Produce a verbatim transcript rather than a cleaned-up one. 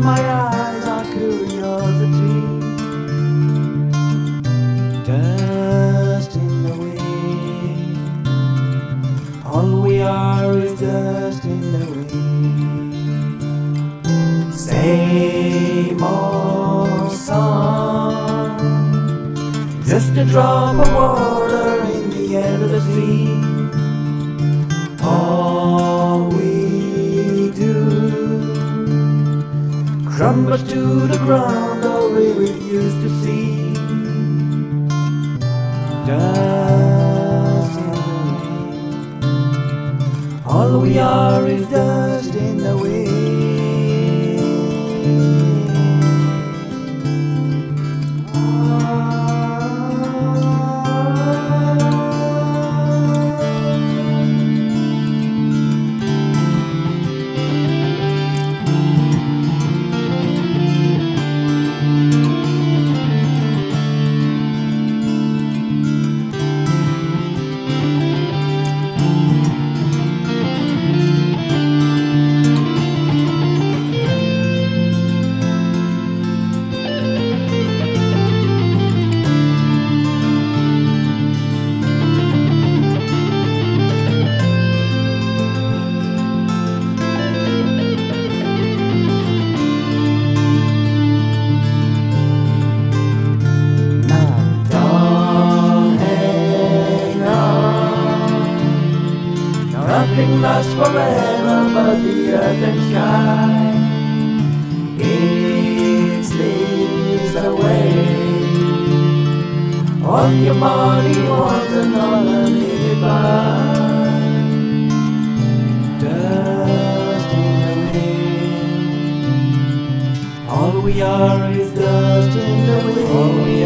from my eyes are curiosity. Dust in the wind, all we are is dust in the wind. Same old song, just a drop of water in the endless sea. Crumbles to the ground, though we refuse to see. Dust in the wind, all we are is dust in the wind. Nothing lasts forever but the earth and sky. It slips away. All your money wants another minute by. Dust in the wind, all we are is dust in the wind.